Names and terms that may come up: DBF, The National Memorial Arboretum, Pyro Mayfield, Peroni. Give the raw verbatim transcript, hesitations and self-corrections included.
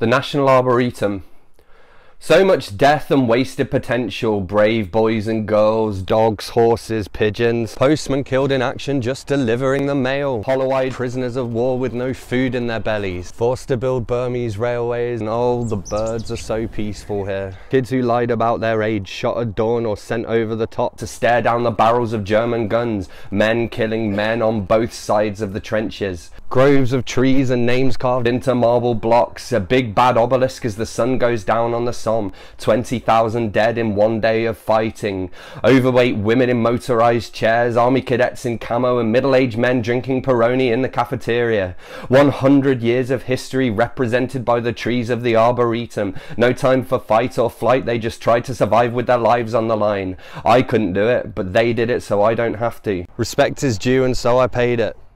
the National Arboretum. So much death and wasted potential, brave boys and girls, dogs, horses, pigeons, postmen killed in action just delivering the mail, hollow-eyed prisoners of war with no food in their bellies, forced to build Burmese railways, and oh, the birds are so peaceful here. Kids who lied about their age, shot at dawn or sent over the top to stare down the barrels of German guns, men killing men on both sides of the trenches, groves of trees and names carved into marble blocks, a big bad obelisk as the sun goes down on the sun. twenty thousand dead in one day of fighting, overweight women in motorized chairs, army cadets in camo and middle-aged men drinking Peroni in the cafeteria. one hundred years of history represented by the trees of the Arboretum. No time for fight or flight, they just tried to survive with their lives on the line. I couldn't do it, but they did it, so I don't have to. Respect is due, and so I paid it.